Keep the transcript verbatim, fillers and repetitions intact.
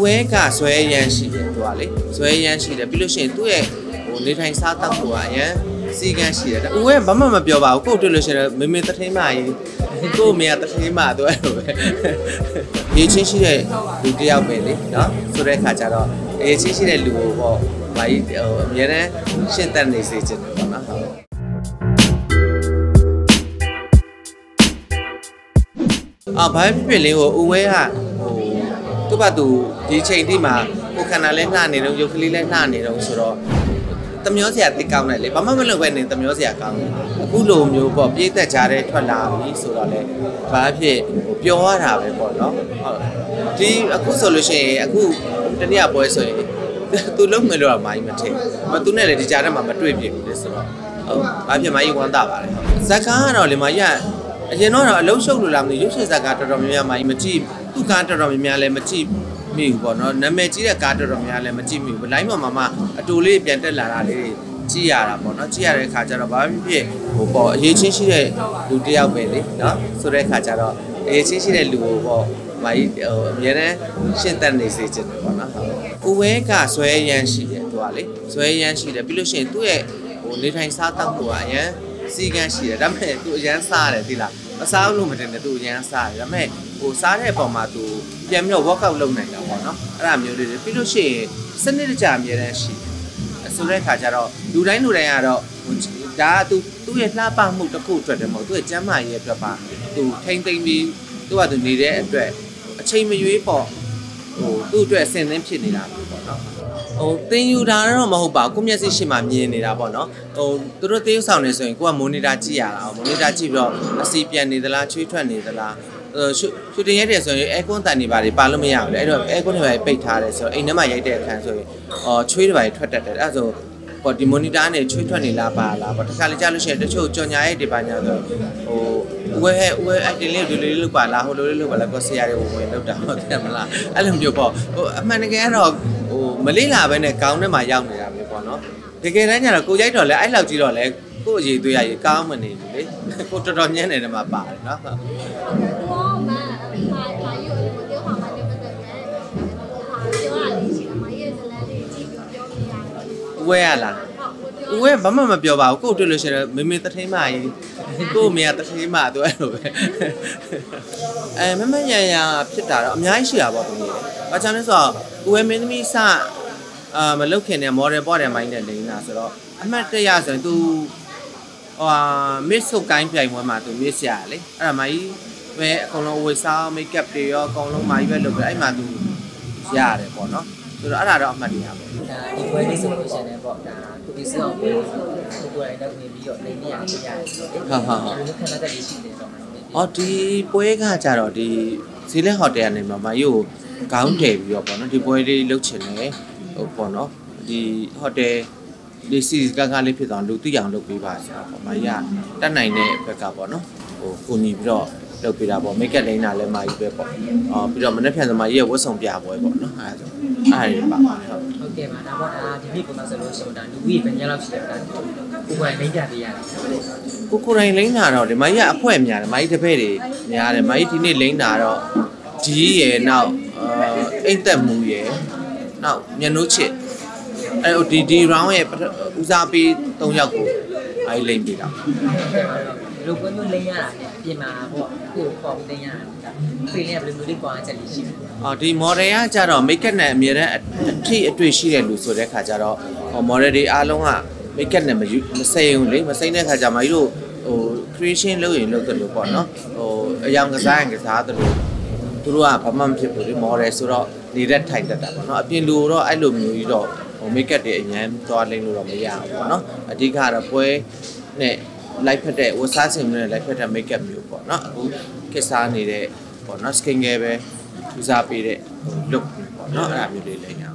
เวก้าสวยยันสีตัวเลยสวยยันสีเลยพิลุเชนตัวเองโอ้ในทางซาตังตัวเนี่ยสียันสีเลยอู้เอ๋บ้ามันมาเปียวบ่าวกูตัวเลือดเชนไม่ไม่ตัดที่มาอีกูไม่ตัดที่มาตัวเองยี่ชิ้นสีเลยดูดีเอาไปเลยเนาะสุดเลยข้าจะรอยี่ชิ้นสีเลยดูว่าไปเออเนี่ยนะเชนตันนี่สิจันนะอ๋อไปเป็นเลยว่าอู้เอ๋อะทุกประตูที่เชียงที่มาพวกคณะเล่นหน้าเนี่ยเรายกขึ้นเล่นหน้าเนี่ยเราสุดรอตำยศเสียติกรรมไหนเลยปั๊มมันลงไปหนึ่งตำยศเสียกรรมกูหลงอยู่บอกพี่แต่จ่าได้ทวนลามีสุดรอเลยบ้าพี่เปียวว่าถามไปก่อนเนาะที่กูโซลูชันกูตอนนี้อ่ะบอยส่วนตัวลงไม่รู้อะไรมันเท่มาตัวเนี่ยเลยที่จ่าได้มามาด้วยพี่เลยสุดรอบ้าพี่มาอยู่วันต่อไปสักครั้งเราเลยมาอย่างเช่นนั้นเราชอบดูลามนี่ยุคเช่นสักการ์ดเราไม่มาไม่จีบทุกการ์ดเราไม่มาเลยไม่จีบมีอยู่บ่เนาะนั่นไม่จีบแต่การ์ดเราไม่มาเลยไม่จีบมีอยู่ไล่มามามาตัวเล็บยันต์หลาเลยจีอาระบ่เนาะจีอาระข้าจะเราบ้าไม่เพี้ยบ่บ่เยชิชิเลยดูเดียวไปเลยเนาะสุดเลยข้าจะเราเยชิชิเลยดูบ่ไปเออเนี่ยนะเช่นตันนี่สิจันบ่เนาะอู้เอ๋ก็สวยยันสีเลยตัวเลยสวยยันสีเลยพิลุเชนตัวเองโอ้ในทางซาตังตัวเนี่ยสีกันสีเลยดั้มเนี่ยตัวยันซาเลยทีละซาลูมันเนี่ยตัวยันซาเลยดั้มเนี่ยโอ้ซาเนี่ยพอมาตัวยังไม่รู้ว่าเขาลงไหนแล้วเนาะอะไรมีอยู่เลยพี่ลูกเชยสนิทจะมีอะไรสิสุดเลยข้าจะรอดูได้ดูได้อะรอจ้าตัวตัวยันลาปังมุกตะกูจวดเดี๋ยวหมดตัวยันจ้ามาเย็บประปาตัวแทงเต็งมีตัวตัวนี้ได้ด้วยใช่ไม่ยุ่ยปอโอ้ตัวจวดเส้นเล่มเช่นนี้ละเนาะโอ้เตียงดาเนาะมาหัวบ่าวกูมีสิชิมามีเนี่ยนะบ่เนาะโอ้ตัวเราเตียงสาวเนี่ยส่วนกูว่าโมนิดาจีอะเราโมนิดาจีเราสีเปลี่ยนเนี่ยแต่ละช่วยช่วยเนี่ยแต่ละเออชุดชุดที่เนี่ยเดี๋ยวส่วนไอ้คนแต่เนี่ยบาร์ดิปาร์ลไม่อยากเลยไอ้เดี๋ยวไอ้คนที่ไปไปทาเลยส่วนไอ้เนี่ยมาใหญ่เด็กแทนส่วนอ๋อช่วยไปช่วยแต่แต่ละส่วนพอดีโมนิดาเนี่ยช่วยช่วยเนี่ยลาบาลาพอที่ข้าเลยจ้าลูกเชิดช่วยจนย้ายดิบานย้ายเลยโอ้เว้ยเว้ยไอ้เดี๋ยวเลี้ยงดูเลี้ยงลูกบาลาเขาเลี้ยงลูกบาลาก็เสียเลยโอ้ยเราด่าเขาแต่มาละไอ้เรื่องเดียวพอมันแค่เรามันเลี้ยงอะไรเนี่ยก้าวเนี่ยมายาวเนี่ยครับพี่ปอนเนาะแต่แค่นั้นเนี่ยเรากูย้ายหน่อยเลยไอ้เราจีหน่อยเลยกูจีตัวใหญ่ก้าวมันนี่เลยกูจะโดนเนี่ยเนี่ยมาป่าเนาะเว้ยล่ะเว้ยบ้ามันมาเปียวบ่าวกูตัวเลือดเชื่อไม่ไม่ตัดที่มาอีกกูไม่ตัดที่มาตัวเองเลยเอ้ยไม่ไม่ยังยังพี่ตาเราไม่ให้เชื่อบอกตรงนี้ว่าฉันนี่สอบกูเองไม่มีสาอ่ามันเลิกเขียนเนี่ยมอเรบอเรียนมาเนี่ยเลยนะสิเราอันนั้นแต่ยาส่วนตัวอ่าไม่สุขการเปลี่ยนมาตัวไม่เสียเลยอะไรไหมเว้ยของเราเว้ยสาวไม่เก็บเดียวของเราไม่เว้ยหลุดไปมาตัวยาเลยบอกเนาะตัวเราอะไรเราไม่ดีครับอีกเว้ยที่สุดก็ใช่เนี่ยบอกตัวที่สุดก็คือตัวไอ้นักเรียนวิทยาในเนี่ยที่ยาฮ่าฮ่าฮ่ารู้ขนาดจะดีจริงเลยสองอ๋อที่ป่วยก็จะรอที่สิ่งแรกเขาเรียนเนี่ยมาอยู่ก้าวเดียวอยู่ปอนเนาะที่พอได้เลือกเช่นนี้ปอนเนาะที่ฮอตเดย์ได้ซีสก้าการเลือกผิดตอนดูตัวอย่างเลือกไปบ้างปอนมาญาติด้านในเนี่ยไปกับปอนเนาะโอ้คุณนี่พี่เราเลือกไปได้ปอนไม่แก่เลยนานเลยมาอยู่ไปปอนอ๋อพี่เรามันได้เพียงสมัยเยอะว่าส่งยาบ่อยปอนเนาะอะไรแบบอะไรแบบโอเคมานะปอนอ่าที่พี่คนนั้นจะรู้ส่วนด้านดูวีเป็นยังเราเสียกันกูควรไม่อยากไปยากูควรเลี้ยงหนาเราเดี๋ยวมาญาติพ่อเอ็มญาติมาอีกทีเพื่อเดี๋ยวเดี๋ยวมาอีกทีนี่เลี้ยงหนาเราดีเย่เนาะเอ็งแต่หมูเย่เนาะยันรู้เช่นไอ้โอดีดีร้องเย่อุตส่าห์ไปตรงยากูไอ้เล่นดีแล้วลูกคนนู้นเล่นยาเนี่ยพี่มาบอกกูบอกเล่นยาฟรีเนี่ยเป็นมือดีกว่าจะดีชิอ๋อที่มอเรียจะรอไม่แค่ไหนมีอะไรที่ตัวชีเรียนดูส่วนแรกค่ะจะรออ๋อมอเรียดีอารมณ์อ่ะไม่แค่ไหนมาอยู่มาเซ็งเลยมาเซ็งเนี่ยค่ะจะไม่รู้โอ้ครีเอชั่นเรื่องอื่นเรื่องตัวลูกก่อนเนาะโอ้ยามกระซ้ายกระซ้าตัวลูกทุกอย่างพม่ามันเชื่อถือได้มอเรสุระนี่ได้ไทยแต่แต่เนาะพี่รู้แล้วไอ้หลุมอยู่อีดอกผมไม่แก่เดี๋ยวอย่างตอนเล่นรู้เราไม่ยาวเนาะอาทิตย์ข้าเราไปเนี่ยไลฟ์เพจอุตสาหกรรมเนี่ยไลฟ์เพจไม่แก่อยู่ก่อนเนาะกูแค่สารนี่ได้ก่อนเนาะสกินเก็บไปอุตสาหปีได้หลุมก่อนเนาะอะไรอยู่เลยเลย